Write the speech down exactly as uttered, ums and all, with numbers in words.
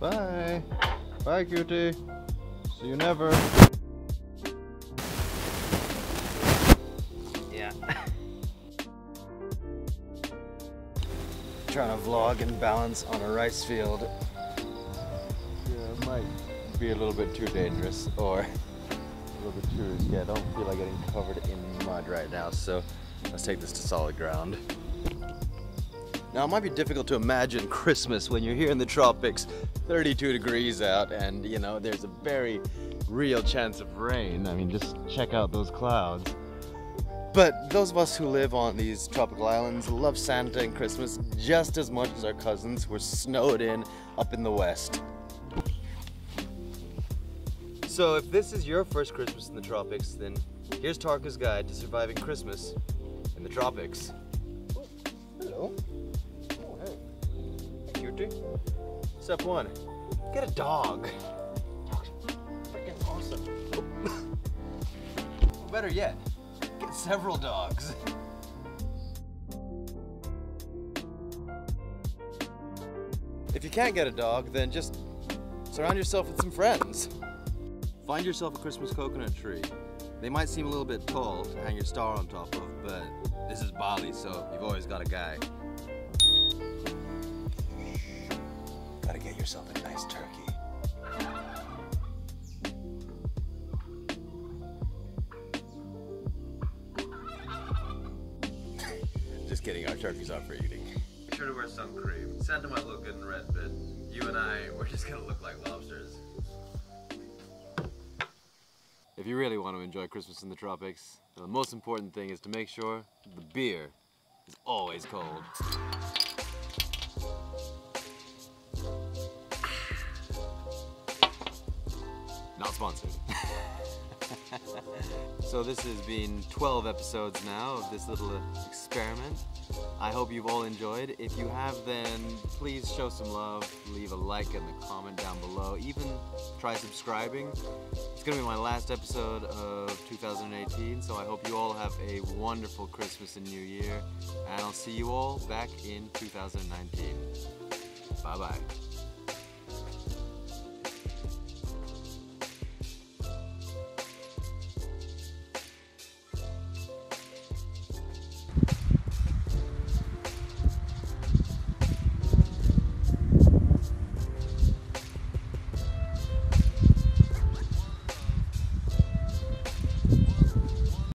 Bye. Bye, cutie. See you never. Yeah. Trying to vlog and balance on a rice field. Yeah, it might be a little bit too dangerous, or a little bit too risky. I don't feel like getting covered in mud right now, so let's take this to solid ground. Now, it might be difficult to imagine Christmas when you're here in the tropics, thirty-two degrees out, and you know, there's a very real chance of rain. I mean, just check out those clouds. But those of us who live on these tropical islands love Santa and Christmas just as much as our cousins who are snowed in up in the West. So if this is your first Christmas in the tropics, then here's Tarka's guide to surviving Christmas in the tropics. Oh, hello. Oh, hey. Hey, cutie. Step one, get a dog. Dog's freaking awesome. Or better yet, get several dogs. If you can't get a dog, then just surround yourself with some friends. Find yourself a Christmas coconut tree. They might seem a little bit tall to hang your star on top of, but this is Bali, so you've always got a guy. Gotta get yourself a nice turkey. Just kidding, our turkeys aren't for eating. Be sure to wear sun cream. Santa might look good in red, but you and I, we're just gonna look like lobsters. If you really want to enjoy Christmas in the tropics, the most important thing is to make sure the beer is always cold. Not sponsored. So this has been twelve episodes now of this little experiment. I hope you've all enjoyed. If you have, then please show some love, leave a like and a comment down below, even try subscribing. It's gonna be my last episode of two thousand eighteen, so I hope you all have a wonderful Christmas and New Year, and I'll see you all back in two thousand nineteen. Bye-bye.